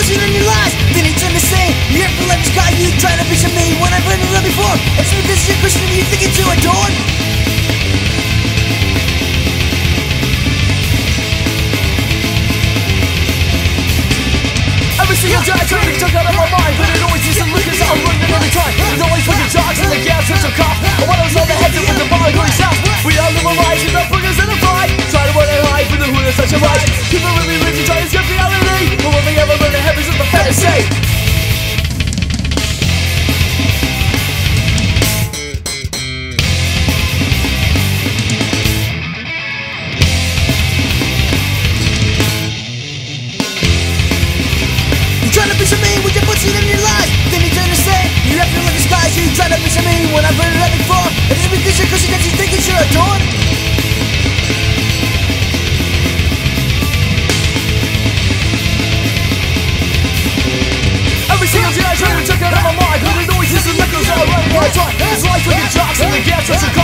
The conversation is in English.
bullshit in your lies, then he turned to say, you're here for life, it's got you trying to be to me when I've been around before. If this is your Christian, you think it's you adorn? Every single day I try to talk out of my mind, but it always is the liquors that I'm running every time. There's always fucking jocks and the gas hits a cop, and when I was on the heads with the bar going south, we all live our lives with no boogers in a fight. Try to run and hide from the hood of such a life. People really live to try to escape reality, but when they ever learn to have is what the fetish say. Trying to picture me with your bullshit in your lies, then you turn to say, you're after like the skies. You try to picture me when I've heard it up before. It doesn't mean this your Christian that you think it's your adorn. Every single day I try to check out of my mind, but it always is the nickels that I run when I try. It's life with the jocks and the gas, that's a